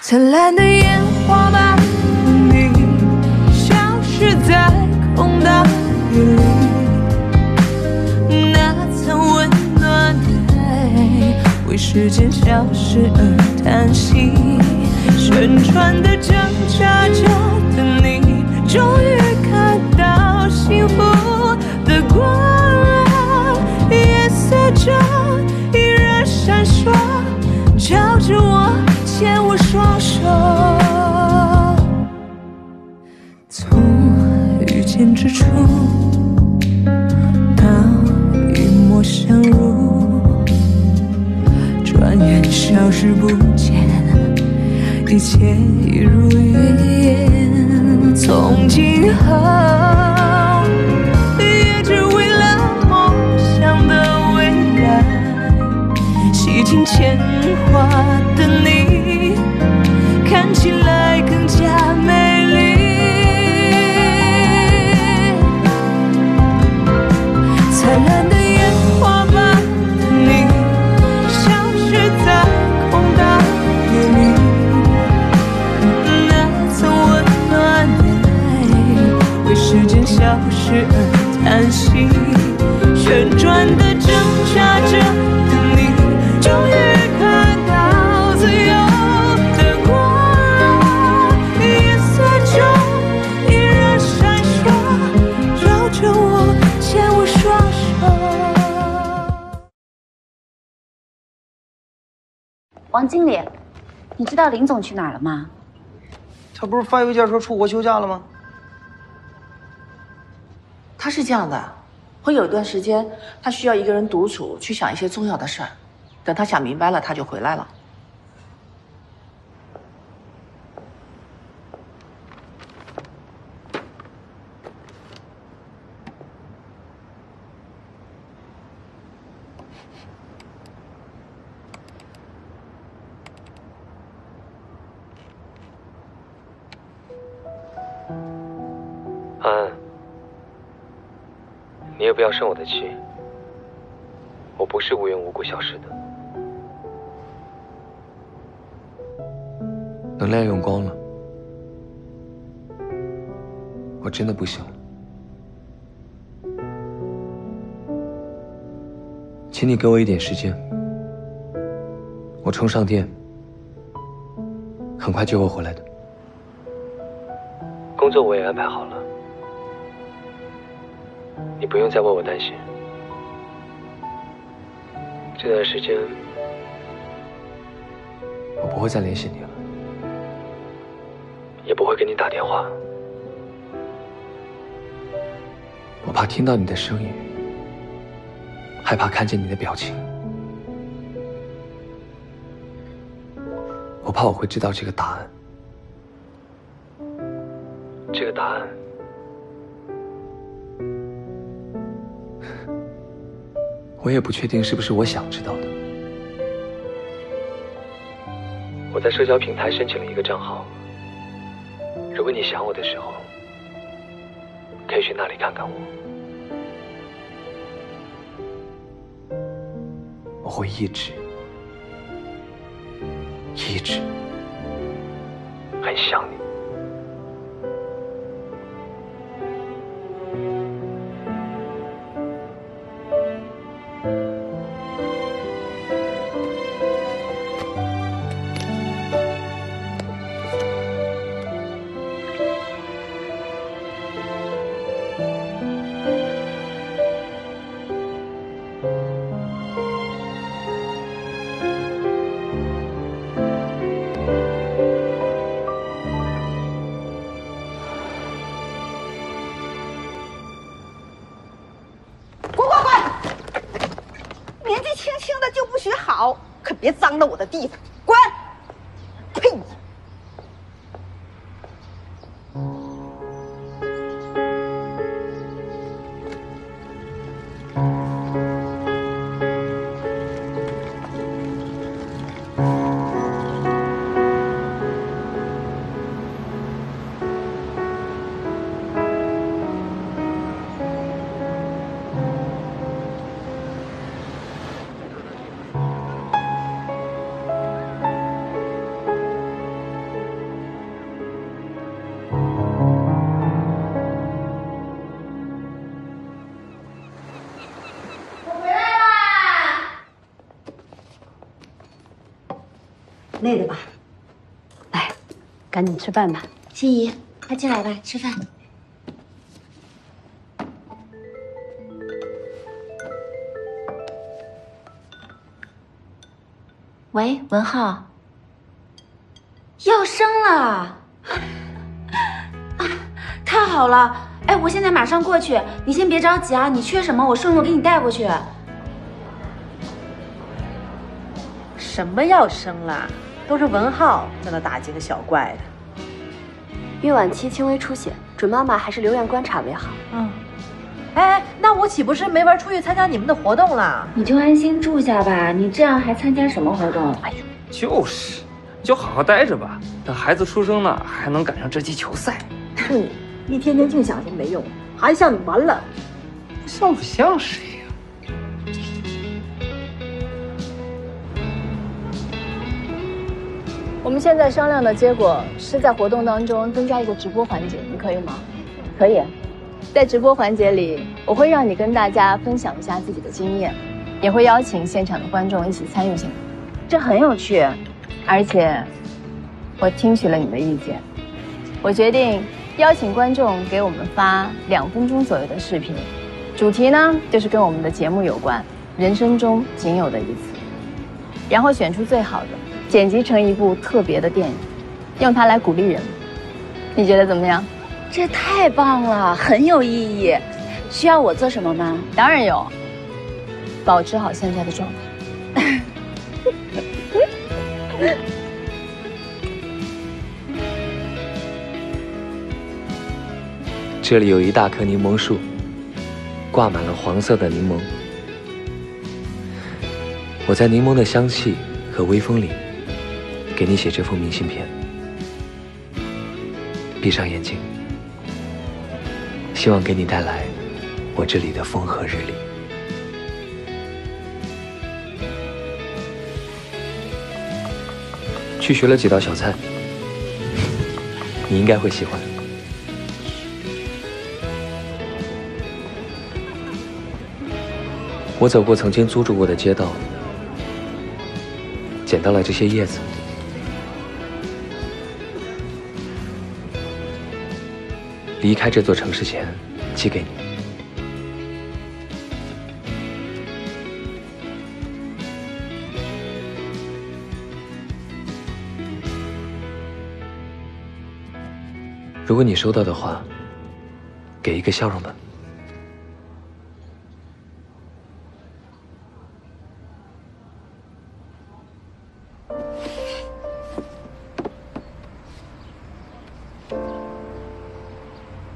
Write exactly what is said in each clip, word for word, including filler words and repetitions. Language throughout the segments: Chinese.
灿烂的烟花把你消失在空荡里，那曾温暖的爱为时间消失而叹息。旋转的挣扎着的你，终于看到幸福的光亮，也随着依然闪烁，照着我。 牵我双手，从遇见之初到与陌相濡，转眼消失不见，一切已如烟。从今后，也只为了梦想的未来，洗尽铅华的你。 看起来更加美丽，灿烂的烟花把你消失在空荡夜里，那曾温暖的爱为时间消失而叹息，旋转的挣扎着的你，终于看到自由。 王经理，你知道林总去哪儿了吗？他不是发邮件说出国休假了吗？他是这样的，会有一段时间他需要一个人独处，去想一些重要的事儿。等他想明白了，他就回来了。安安，你也不要生我的气。我不是无缘无故消失的。能量用光了，我真的不行了。请你给我一点时间，我充上电，很快就会回来的。工作我也安排好了。 你不用再为我担心。这段时间，我不会再联系你了，也不会给你打电话。我怕听到你的声音，害怕看见你的表情，我怕我会知道这个答案。这个答案。 我也不确定是不是我想知道的。我在社交平台申请了一个账号，如果你想我的时候，可以去那里看看我。我会一直、一直很想你。 别脏了我的地方，滚！呸！内的吧。来，赶紧吃饭吧。心怡，快进来吧，吃饭。 喂，文浩，要生了啊！太好了！哎，我现在马上过去，你先别着急啊，你缺什么我顺路给你带过去。什么要生了？都是文浩在那打几个小怪的。孕晚期轻微出血，准妈妈还是留院观察为好。嗯。哎，那我岂不是没法出去参加你们的活动了？你就安心住下吧，你这样还参加什么活动？哎呀，就是，你就好好待着吧，等孩子出生了，还能赶上这季球赛。哼，一天天净想些没用，韩笑你完了，像不像谁呀？我们现在商量的结果是在活动当中增加一个直播环节，你可以吗？可以。 在直播环节里，我会让你跟大家分享一下自己的经验，也会邀请现场的观众一起参与进来，这很有趣。而且，我听取了你的意见，我决定邀请观众给我们发两分钟左右的视频，主题呢就是跟我们的节目有关，人生中仅有的一次，然后选出最好的，剪辑成一部特别的电影，用它来鼓励人。你觉得怎么样？ 这太棒了，很有意义。需要我做什么吗？当然有，保持好现在的状态。这里有一大棵柠檬树，挂满了黄色的柠檬。我在柠檬的香气和微风里，给你写这封明信片。闭上眼睛。 希望给你带来我这里的风和日丽。去学了几道小菜，你应该会喜欢。我走过曾经租住过的街道，捡到了这些叶子。 离开这座城市前，寄给你。如果你收到的话，给一个笑容吧。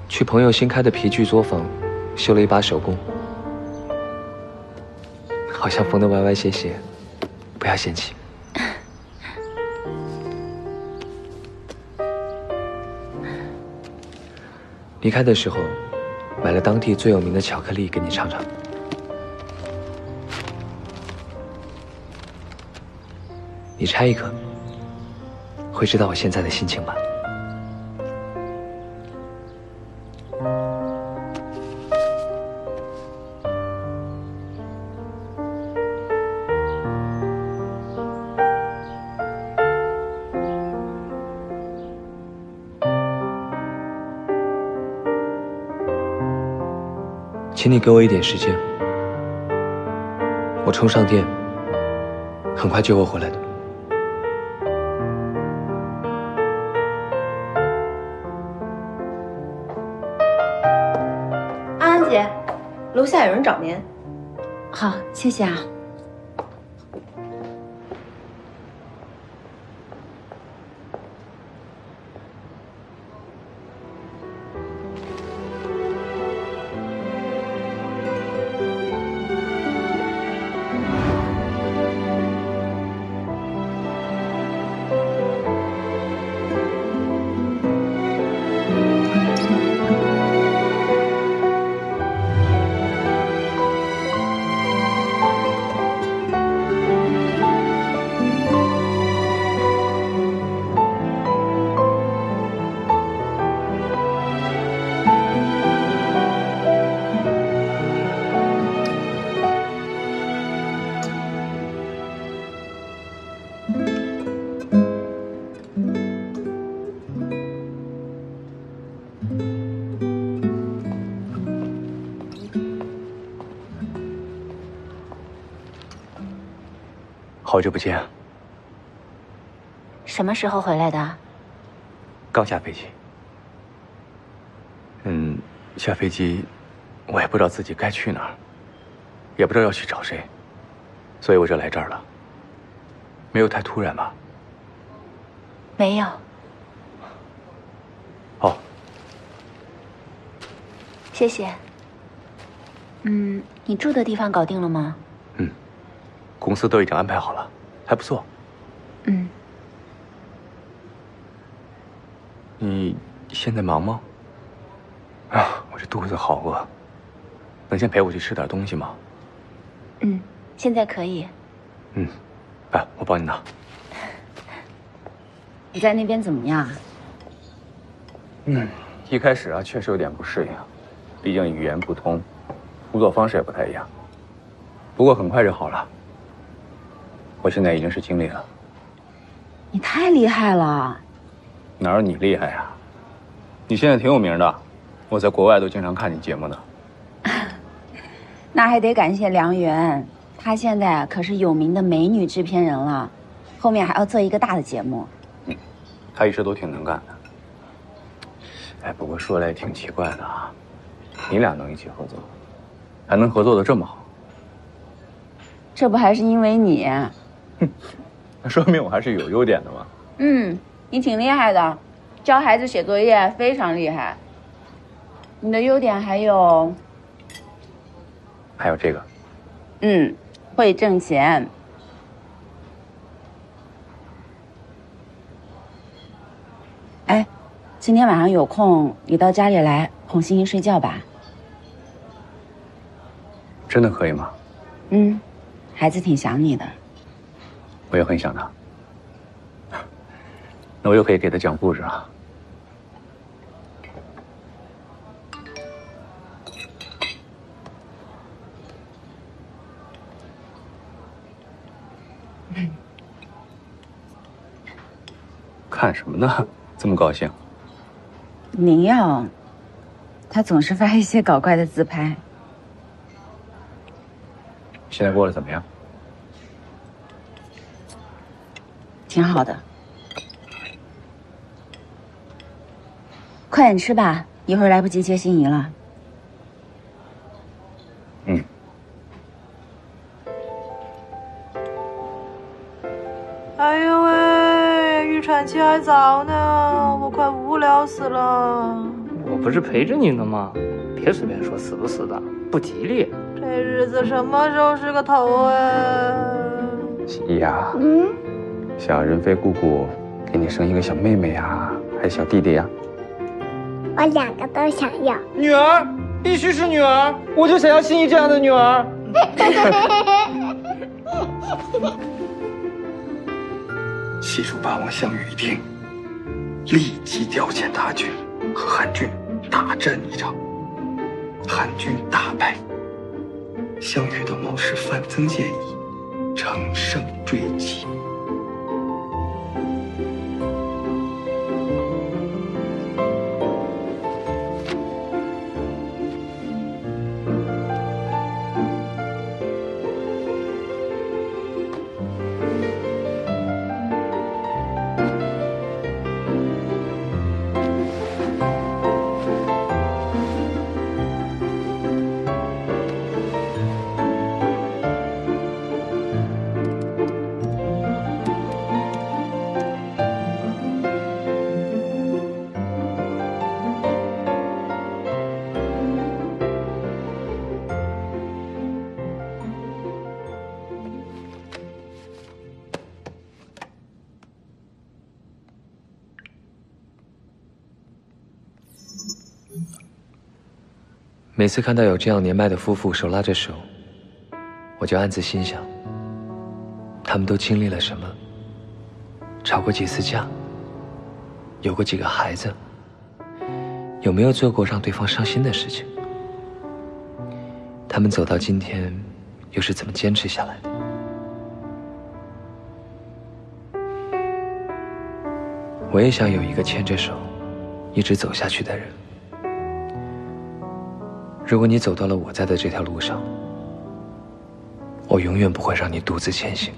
去朋友新开的皮具作坊，修了一把手工，好像缝得歪歪斜斜，不要嫌弃。离开的时候，买了当地最有名的巧克力给你尝尝。你拆一颗，会知道我现在的心情吧。 请你给我一点时间，我充上电，很快就会回来的。安安姐，楼下有人找您。好，谢谢啊。好久不见。什么时候回来的？刚下飞机。嗯，下飞机，我也不知道自己该去哪儿，也不知道要去找谁，所以我就来这儿了。没有太突然吧？没有。哦。谢谢。嗯，你住的地方搞定了吗？嗯，公司都已经安排好了，还不错。嗯。 你现在忙吗？啊，我这肚子好饿，能先陪我去吃点东西吗？嗯，现在可以。嗯，来，我帮你拿。你在那边怎么样？嗯，一开始啊，确实有点不适应，毕竟语言不通，工作方式也不太一样。不过很快就好了。我现在已经是经理了。你太厉害了。 哪有你厉害呀？你现在挺有名的，我在国外都经常看你节目呢。那还得感谢梁媛，她现在可是有名的美女制片人了，后面还要做一个大的节目。嗯，她一直都挺能干的。哎，不过说来挺奇怪的啊，你俩能一起合作，还能合作的这么好，这不还是因为你？哼，那说明我还是有优点的嘛。嗯。 你挺厉害的，教孩子写作业非常厉害。你的优点还有，还有这个，嗯，会挣钱。哎，今天晚上有空你到家里来哄欣欣睡觉吧。真的可以吗？嗯，孩子挺想你的。我也很想他。 那我又可以给他讲故事了。看什么呢？这么高兴？您呀，他总是发一些搞怪的自拍。现在过得怎么样？挺好的。 快点吃吧，一会儿来不及接心仪了。嗯。哎呦喂，预产期还早呢，我快无聊死了。我不是陪着你呢吗？别随便说死不死的，不吉利。这日子什么时候是个头哎？心仪啊，嗯，想人飞姑姑给你生一个小妹妹呀，还有小弟弟呀。 我两个都想要，女儿必须是女儿，我就想要心仪这样的女儿。西楚霸王项羽一听，立即调遣大军和韩军大战一场，韩军大败，项羽的谋士范增建议乘胜追击。 每次看到有这样年迈的夫妇手拉着手，我就暗自心想：他们都经历了什么？吵过几次架？有过几个孩子？有没有做过让对方伤心的事情？他们走到今天，又是怎么坚持下来的？我也想有一个牵着手，一直走下去的人。 如果你走到了我在的这条路上，我永远不会让你独自前行。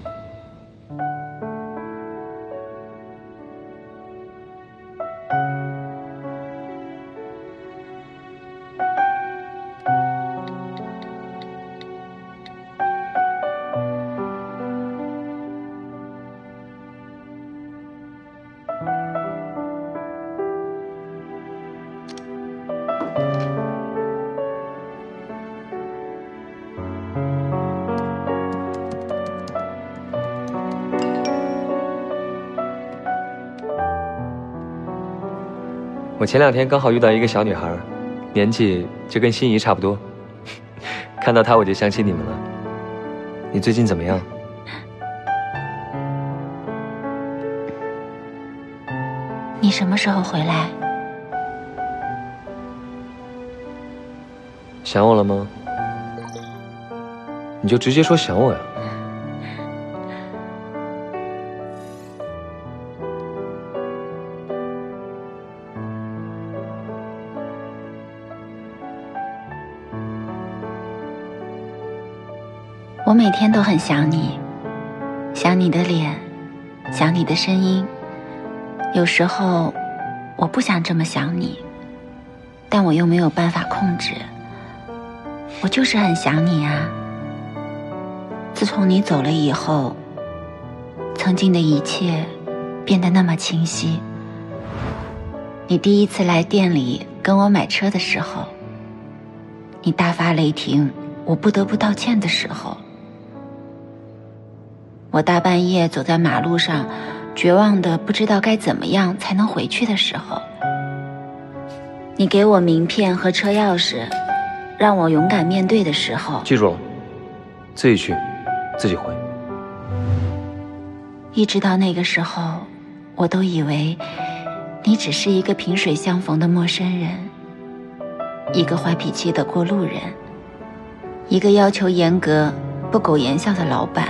我前两天刚好遇到一个小女孩，年纪就跟心仪差不多，看到她我就想起你们了。你最近怎么样？你什么时候回来？想我了吗？你就直接说想我呀。 我每天都很想你，想你的脸，想你的声音。有时候我不想这么想你，但我又没有办法控制。我就是很想你啊！自从你走了以后，曾经的一切变得那么清晰。你第一次来店里跟我买车的时候，你大发雷霆，我不得不道歉的时候。 我大半夜走在马路上，绝望的不知道该怎么样才能回去的时候，你给我名片和车钥匙，让我勇敢面对的时候。记住了，自己去，自己回。一直到那个时候，我都以为你只是一个萍水相逢的陌生人，一个坏脾气的过路人，一个要求严格、不苟言笑的老板。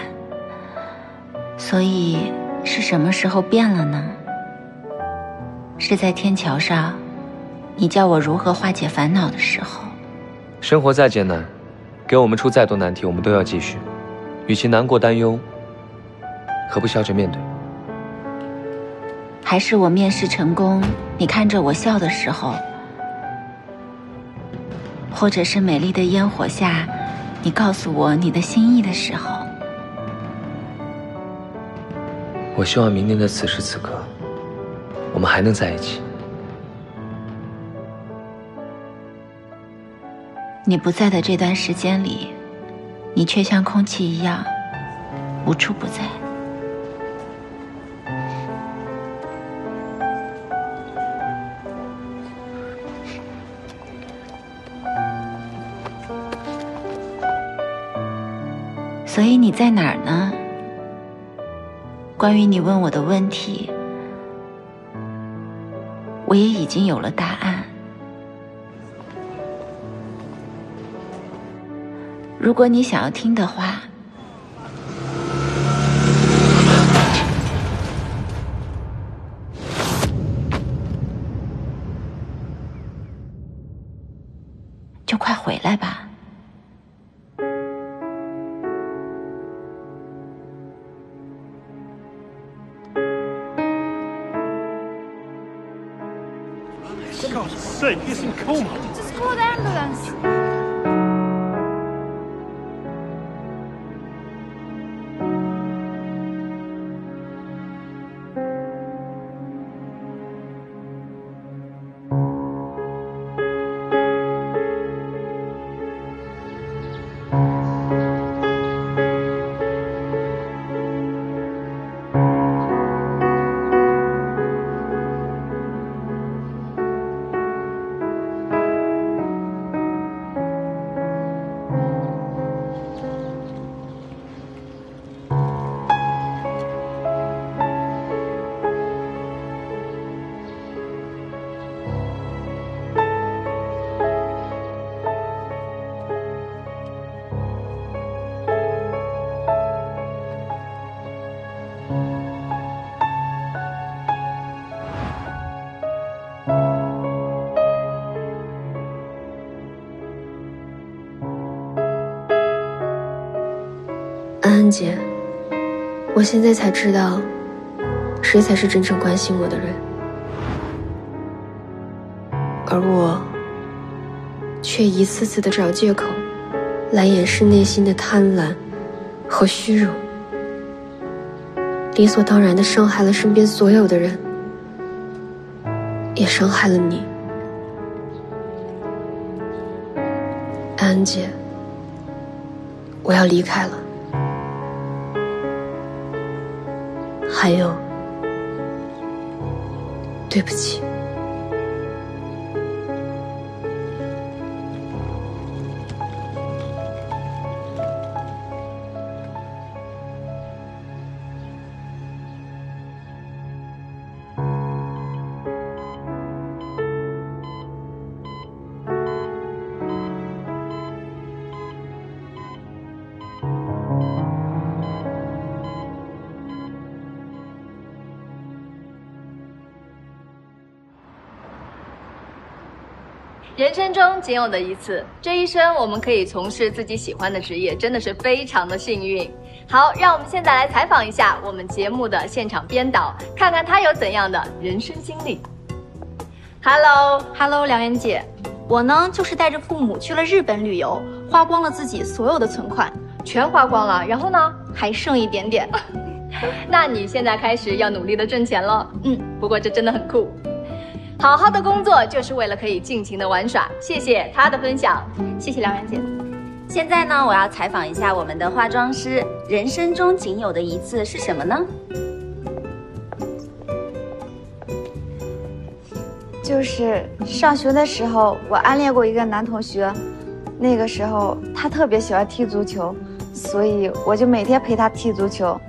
所以是什么时候变了呢？是在天桥上，你教我如何化解烦恼的时候。生活再艰难，给我们出再多难题，我们都要继续。与其难过担忧，何不笑着面对？还是我面试成功，你看着我笑的时候，或者是美丽的烟火下，你告诉我你的心意的时候。 我希望明年的此时此刻，我们还能在一起。你不在的这段时间里，你却像空气一样无处不在。所以你在哪儿呢？ 关于你问我的问题，我也已经有了答案。如果你想要听的话，就快回来吧。 God's sake, he's in coma. Just call the ambulance. 安安姐，我现在才知道，谁才是真正关心我的人，而我却一次次的找借口来掩饰内心的贪婪和虚荣，理所当然的伤害了身边所有的人，也伤害了你，安安姐，我要离开了。 还有，对不起。人生中仅有的一次，这一生我们可以从事自己喜欢的职业，真的是非常的幸运。好，让我们现在来采访一下我们节目的现场编导，看看他有怎样的人生经历。Hello，Hello， 梁媛姐，我呢就是带着父母去了日本旅游，花光了自己所有的存款，全花光了，然后呢还剩一点点。那你现在开始要努力的挣钱了，嗯，不过这真的很酷。 好好的工作就是为了可以尽情的玩耍，谢谢她的分享，谢谢梁媛姐。现在呢，我要采访一下我们的化妆师，人生中仅有的一次是什么呢？就是上学的时候，我暗恋过一个男同学，那个时候他特别喜欢踢足球，所以我就每天陪他踢足球。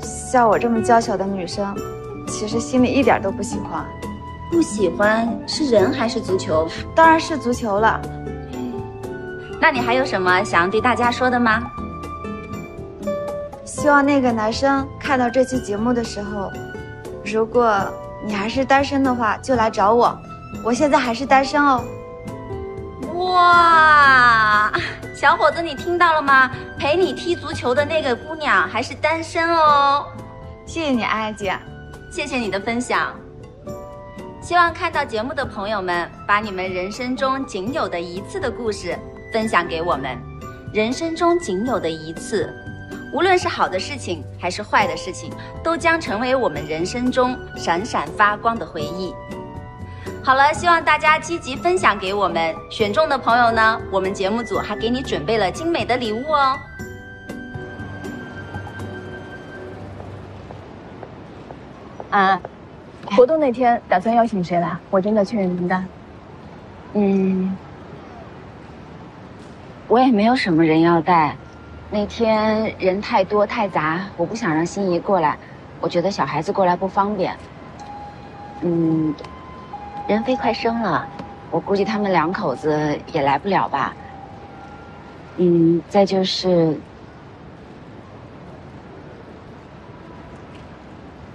像我这么娇小的女生，其实心里一点都不喜欢。 不喜欢是人还是足球？当然是足球了。那你还有什么想对大家说的吗？希望那个男生看到这期节目的时候，如果你还是单身的话，就来找我。我现在还是单身哦。哇，小伙子，你听到了吗？陪你踢足球的那个姑娘还是单身哦。谢谢你，安安姐，谢谢你的分享。 希望看到节目的朋友们，把你们人生中仅有的一次的故事分享给我们。人生中仅有的一次，无论是好的事情还是坏的事情，都将成为我们人生中闪闪发光的回忆。好了，希望大家积极分享给我们。选中的朋友呢，我们节目组还给你准备了精美的礼物哦。 啊，活动那天打算邀请谁来？我真的确认名单。嗯，我也没有什么人要带，那天人太多太杂，我不想让心仪过来，我觉得小孩子过来不方便。嗯，任飞快生了，我估计他们两口子也来不了吧。嗯，再就是。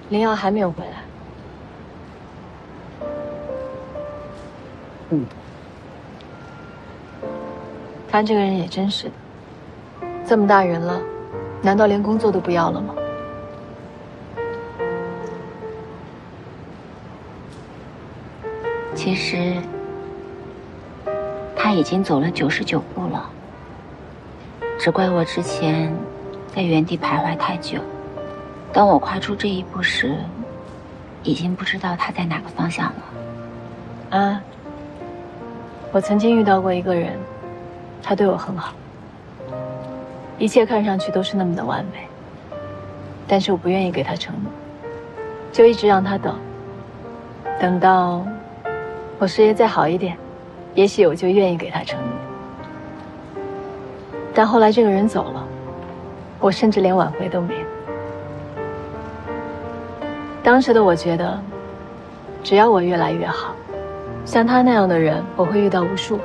林瑶还没有回来。嗯，他这个人也真是的，这么大人了，难道连工作都不要了吗？其实他已经走了九十九步了，只怪我之前在原地徘徊太久。 当我跨出这一步时，已经不知道他在哪个方向了。啊，我曾经遇到过一个人，他对我很好，一切看上去都是那么的完美。但是我不愿意给他承诺，就一直让他等，等到我事业再好一点，也许我就愿意给他承诺。但后来这个人走了，我甚至连挽回都没有。 当时的我觉得，只要我越来越好，像他那样的人我会遇到无数个。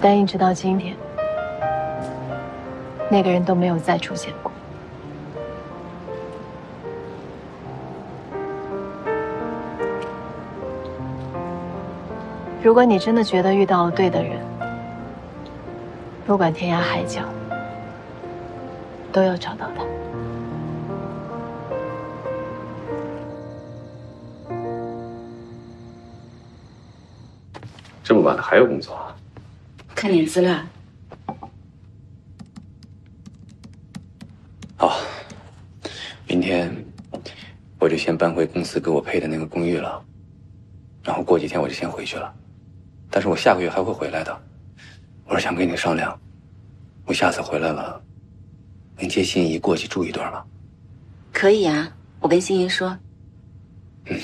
但一直到今天，那个人都没有再出现过。如果你真的觉得遇到了对的人，不管天涯海角，都要找到他。 这么晚了还有工作啊？看点资料。好，明天我就先搬回公司给我配的那个公寓了，然后过几天我就先回去了。但是我下个月还会回来的。我是想跟你商量，我下次回来了，能接心仪过去住一段吗？可以啊，我跟心仪说。嗯。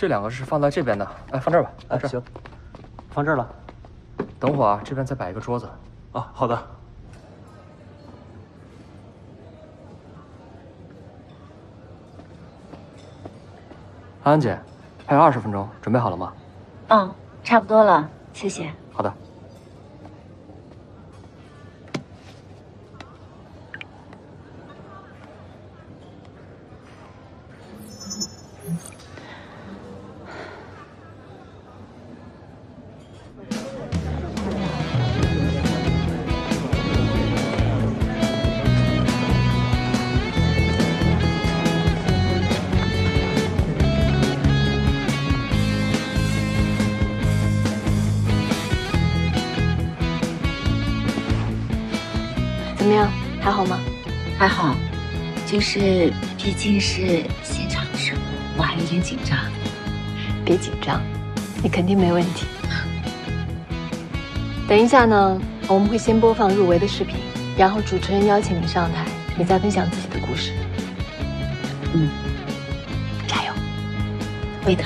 这两个是放在这边的，哎，放这儿吧。哎，行，放这儿了。等会儿啊，这边再摆一个桌子。啊，好的。 安姐，还有二十分钟，准备好了吗？嗯，差不多了，谢谢。好的。还好吗？还好，就是毕竟是现场的时候，我还有点紧张。别紧张，你肯定没问题。等一下呢，我们会先播放入围的视频，然后主持人邀请你上台，你再分享自己的故事。嗯，加油，会的。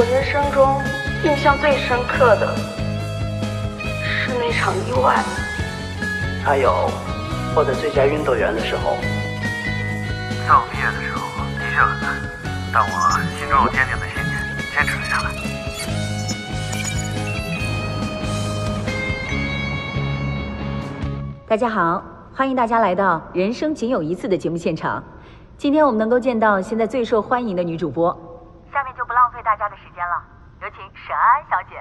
我人生中印象最深刻的是那场意外，还有获得最佳运动员的时候。在我毕业的时候的确很难，但我心中有坚定的信念，坚持了下来。大家好，欢迎大家来到《人生仅有一次》的节目现场。今天我们能够见到现在最受欢迎的女主播。 下面就不浪费大家的时间了，有请沈安小姐。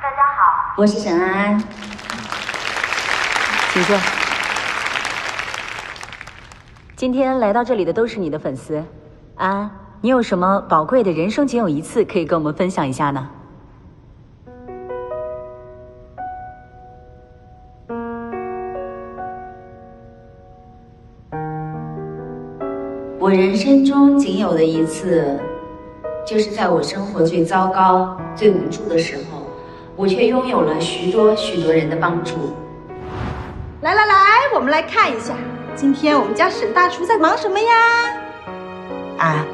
大家好，我是沈安安，请坐。今天来到这里的都是你的粉丝，安安，你有什么宝贵的人生仅有一次可以跟我们分享一下呢？ 我人生中仅有的一次，就是在我生活最糟糕、最无助的时候，我却拥有了许多许多人的帮助。来来来，我们来看一下，今天我们家沈大厨在忙什么呀？啊，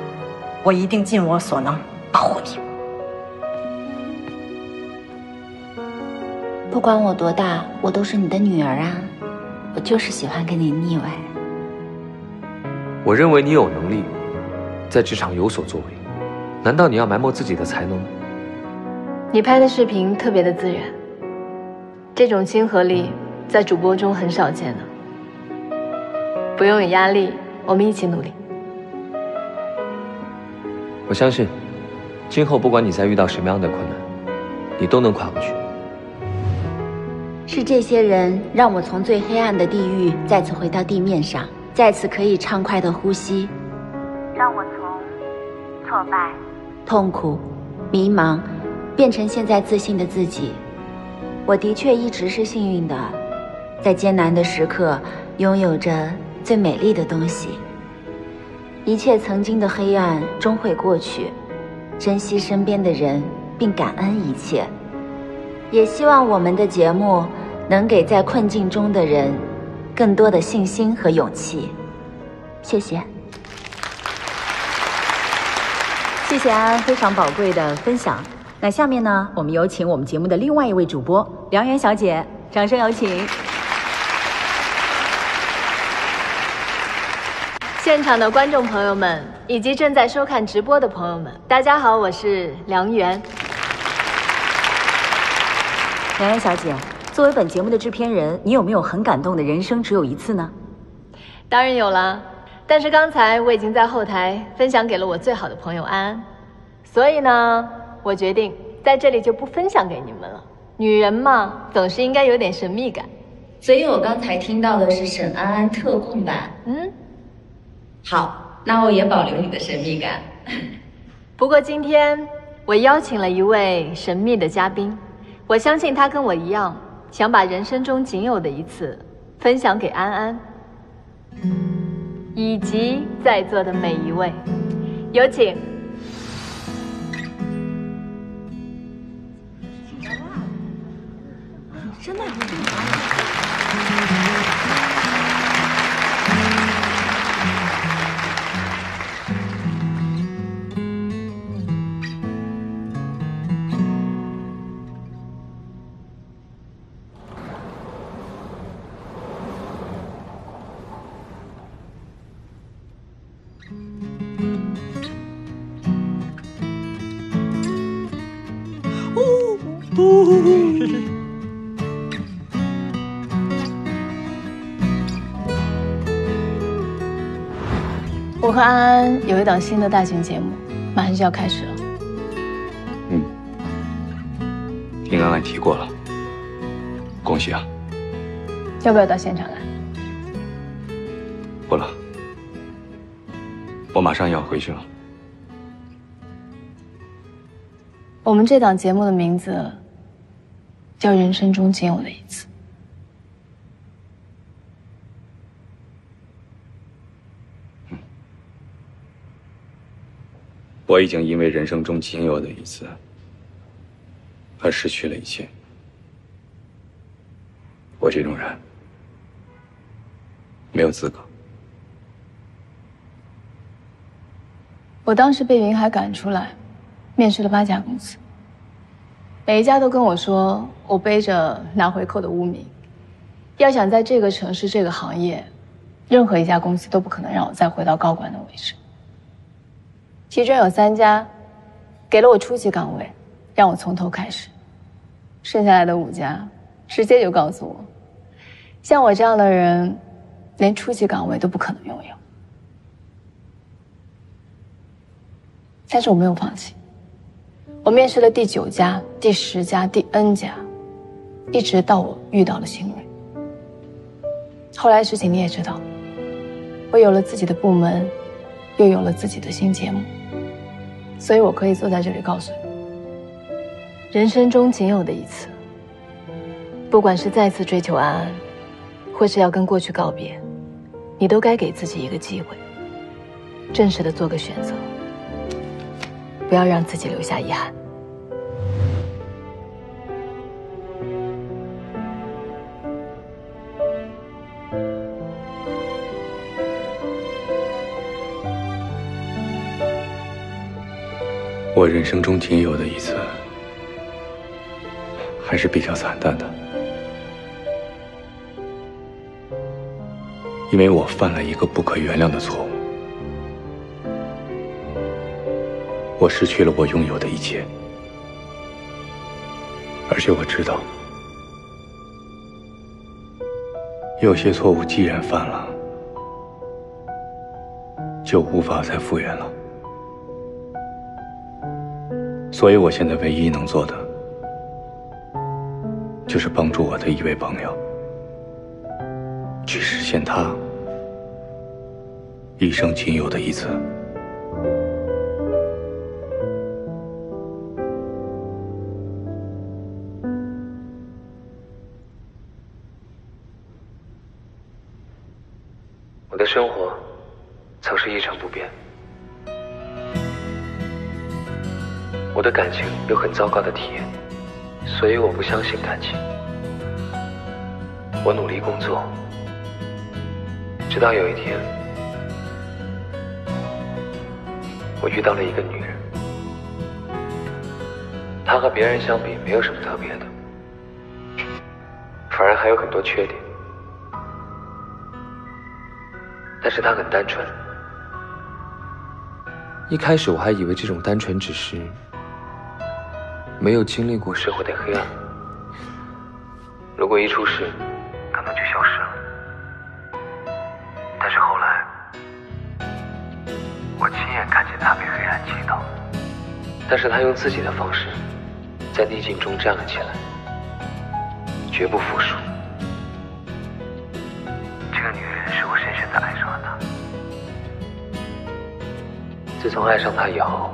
我一定尽我所能保护你。不管我多大，我都是你的女儿啊！我就是喜欢跟你腻歪。 我认为你有能力，在职场有所作为，难道你要埋没自己的才能？你拍的视频特别的自然，这种亲和力在主播中很少见的。不用有压力，我们一起努力。我相信，今后不管你再遇到什么样的困难，你都能跨过去。是这些人让我从最黑暗的地狱再次回到地面上。 再次可以畅快的呼吸，让我从挫败、痛苦、迷茫，变成现在自信的自己。我的确一直是幸运的，在艰难的时刻拥有着最美丽的东西。一切曾经的黑暗终会过去，珍惜身边的人，并感恩一切。也希望我们的节目能给在困境中的人。 更多的信心和勇气，谢谢，谢谢安安非常宝贵的分享。那下面呢，我们有请我们节目的另外一位主播梁媛小姐，掌声有请。现场的观众朋友们以及正在收看直播的朋友们，大家好，我是梁媛。梁媛小姐。 作为本节目的制片人，你有没有很感动的人生只有一次呢？当然有啦，但是刚才我已经在后台分享给了我最好的朋友安安，所以呢，我决定在这里就不分享给你们了。女人嘛，总是应该有点神秘感。所以我刚才听到的是沈安安特供版。嗯，好，那我也保留你的神秘感。不过今天我邀请了一位神秘的嘉宾，我相信他跟我一样。 想把人生中仅有的一次分享给安安，以及在座的每一位，有请真的会很高哦哦。 我和安安有一档新的大型节目，马上就要开始了。嗯，听安安提过了，恭喜啊！要不要到现场来？不了，我马上要回去了。我们这档节目的名字叫《人生中仅有的一次》。 我已经因为人生中仅有的一次，而失去了一切。我这种人，没有资格。我当时被云海赶出来，面试了八家公司，每一家都跟我说，我背着拿回扣的污名。要想在这个城市、这个行业，任何一家公司都不可能让我再回到高管的位置。 其中有三家给了我初级岗位，让我从头开始；剩下来的五家直接就告诉我，像我这样的人，连初级岗位都不可能拥有。但是我没有放弃，我面试了第九家、第十家、第 N 家，一直到我遇到了星宇。后来事情你也知道，我有了自己的部门，又有了自己的新节目。 所以我可以坐在这里告诉你，人生中仅有的一次。不管是再次追求安安，或是要跟过去告别，你都该给自己一个机会，正式的做个选择，不要让自己留下遗憾。我人生中仅有的一次，还是比较惨淡的，因为我犯了一个不可原谅的错误，我失去了我拥有的一切，而且我知道，有些错误既然犯了，就无法再复原了。 所以，我现在唯一能做的，就是帮助我的一位朋友，去实现他一生仅有的一次。我的生活曾是一成不变。 我的感情有很糟糕的体验，所以我不相信感情。我努力工作，直到有一天，我遇到了一个女人。她和别人相比没有什么特别的，反而还有很多缺点。但是她很单纯。一开始我还以为这种单纯只是…… 没有经历过社会的黑暗，如果一出事，可能就消失了。但是后来，我亲眼看见他被黑暗击倒，但是他用自己的方式，在逆境中站了起来，绝不服输。这个女人是我深深的爱上了她。自从爱上她以后。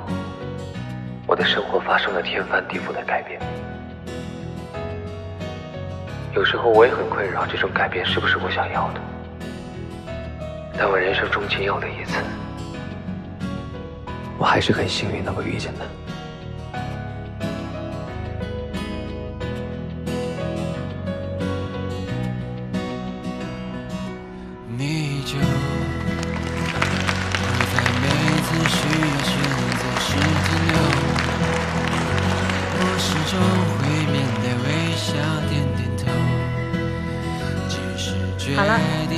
我的生活发生了天翻地覆的改变，有时候我也很困扰，这种改变是不是我想要的？但我人生中仅有的一次，我还是很幸运能够遇见他。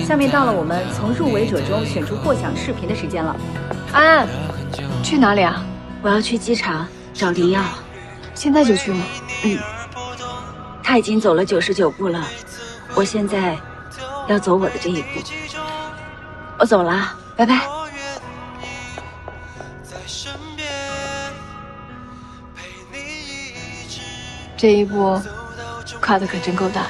下面到了我们从入围者中选出获奖视频的时间了。安安，去哪里啊？我要去机场找林耀，现在就去吗？嗯，他已经走了九十九步了，我现在要走我的这一步。我走了，拜拜。这一步跨的可真够大。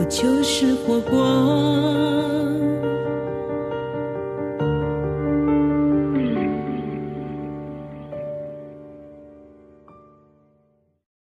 我就是火光。